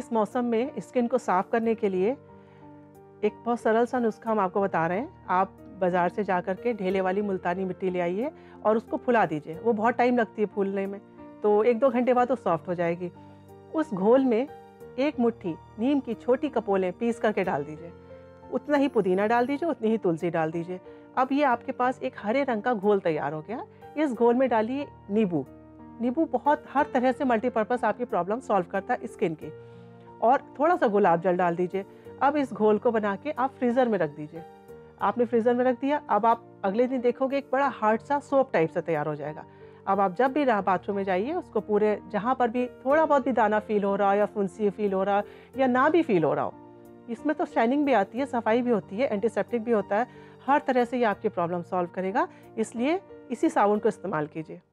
इस मौसम में स्किन को साफ़ करने के लिए एक बहुत सरल सा नुस्खा हम आपको बता रहे हैं। आप बाज़ार से जा कर के ढेले वाली मुल्तानी मिट्टी ले आइए और उसको फुला दीजिए। वो बहुत टाइम लगती है फूलने में, तो 1-2 घंटे बाद वो सॉफ्ट हो जाएगी। उस घोल में 1 मुट्ठी नीम की छोटी कपोलें पीस करके डाल दीजिए, उतना ही पुदीना डाल दीजिए, उतनी ही तुलसी डाल दीजिए। अब ये आपके पास एक हरे रंग का घोल तैयार हो गया। इस घोल में डालिए नींबू। नींबू बहुत हर तरह से मल्टीपर्पज़ आपकी प्रॉब्लम सॉल्व करता है स्किन की, और थोड़ा सा गुलाब जल डाल दीजिए। अब इस घोल को बना के आप फ्रीज़र में रख दीजिए। आपने फ्रीज़र में रख दिया, अब आप अगले दिन देखोगे एक बड़ा हार्ड सा सोप टाइप से तैयार हो जाएगा। अब आप जब भी बाथरूम में जाइए, उसको पूरे जहाँ पर भी थोड़ा बहुत भी दाना फील हो रहा हो या फुंसी फील हो रहा हो या ना भी फील हो रहा हो, इसमें तो शाइनिंग भी आती है, सफाई भी होती है, एंटीसेप्टिक भी होता है, हर तरह से ये आपकी प्रॉब्लम सॉल्व करेगा। इसलिए इसी साबुन को इस्तेमाल कीजिए।